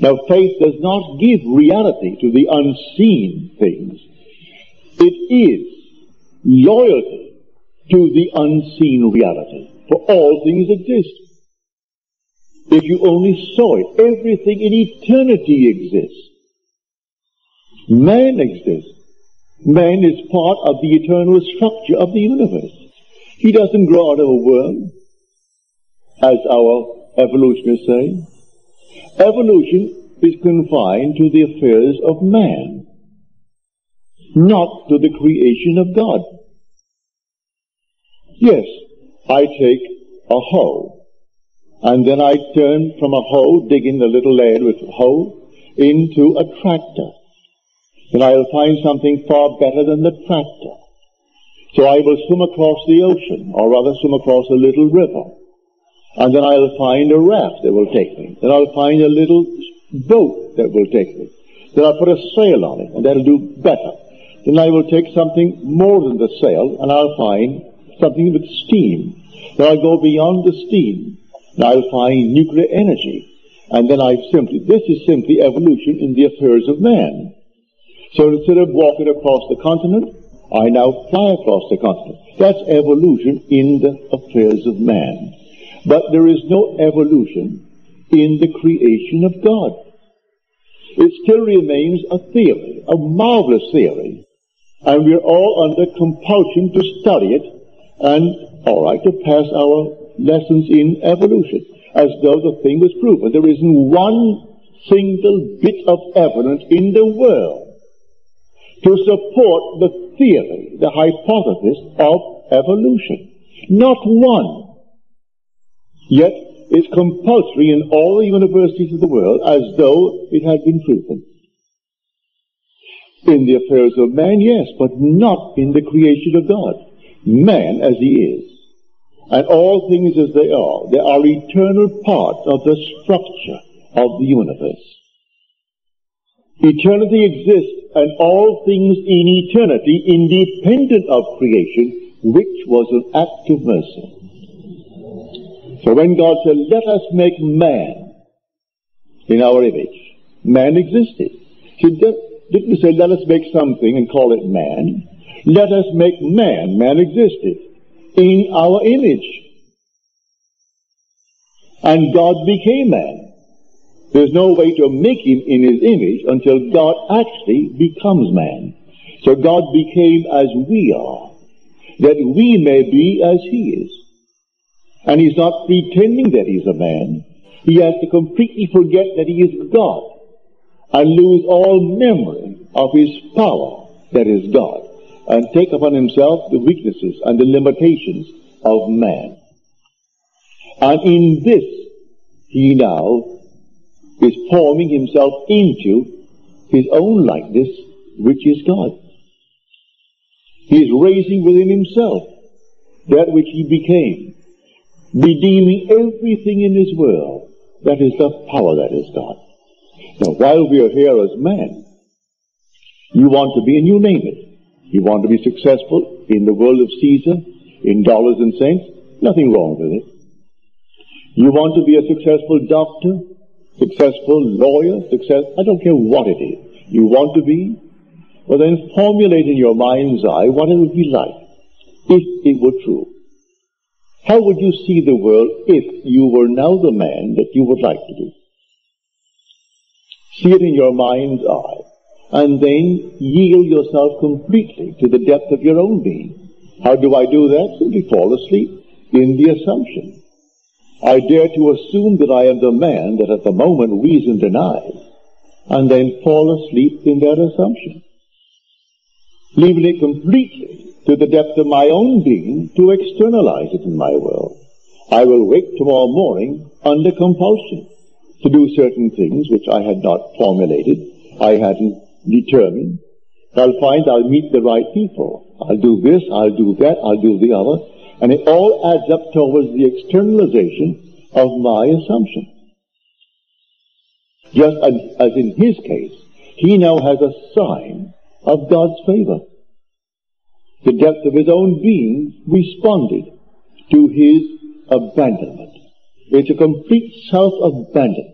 Now, faith does not give reality to the unseen things. It is loyalty to the unseen reality, for all things exist. If you only saw it, everything in eternity exists. Man exists. Man is part of the eternal structure of the universe. He doesn't grow out of a worm, as our evolutionists say. Evolution is confined to the affairs of man, not to the creation of God. Yes, I take a hoe, and then I turn from a hoe, digging a little lead with a hoe, into a tractor. Then I'll find something far better than the tractor. So I will swim across the ocean, or rather swim across a little river. And then I'll find a raft that will take me. Then I'll find a little boat that will take me. Then I'll put a sail on it, and that'll do better. Then I will take something more than the sail, and I'll find something with steam. Then I'll go beyond the steam, and I'll find nuclear energy. And then this is simply evolution in the affairs of man. So instead of walking across the continent, I now fly across the continent. That's evolution in the affairs of man. But there is no evolution in the creation of God. It still remains a theory, a marvelous theory, and we're all under compulsion to study it and, to pass our lessons in evolution, as though the thing was proven. There isn't one single bit of evidence in the world to support the theory, the hypothesis of evolution. Not one. Yet, it's compulsory in all the universities of the world as though it had been proven. In the affairs of man, yes, but not in the creation of God. Man as he is, and all things as they are eternal parts of the structure of the universe. Eternity exists, and all things in eternity, independent of creation, which was an act of mercy. So when God said, let us make man in our image, man existed. He didn't say, let us make something and call it man. Let us make man. Man existed in our image. And God became man. There's no way to make him in his image until God actually becomes man. So God became as we are, that we may be as he is. And he's not pretending that he's a man. He has to completely forget that he is God and lose all memory of his power that is God and take upon himself the weaknesses and the limitations of man. And in this, he now is forming himself into his own likeness, which is God. He is raising within himself that which he became, redeeming everything in his world. That is the power that is God. Now, while we are here as man, you want to be, and you name it, you want to be successful in the world of Caesar, in dollars and cents, nothing wrong with it. You want to be a successful doctor, successful lawyer, I don't care what it is. You want to be? Well, then formulate in your mind's eye what it would be like if it were true. How would you see the world if you were now the man that you would like to be? See it in your mind's eye, and then yield yourself completely to the depth of your own being. How do I do that? Simply fall asleep in the assumption. I dare to assume that I am the man that at the moment reason denies, and then fall asleep in that assumption, leaving it completely to the depth of my own being to externalize it in my world. I will wake tomorrow morning under compulsion to do certain things which I had not formulated, I hadn't determined. I'll find I'll meet the right people. I'll do this, I'll do that, I'll do the other. And it all adds up towards the externalization of my assumption. Just as in his case, he now has a sign of God's favor. The depth of his own being responded to his abandonment. It's a complete self-abandonment.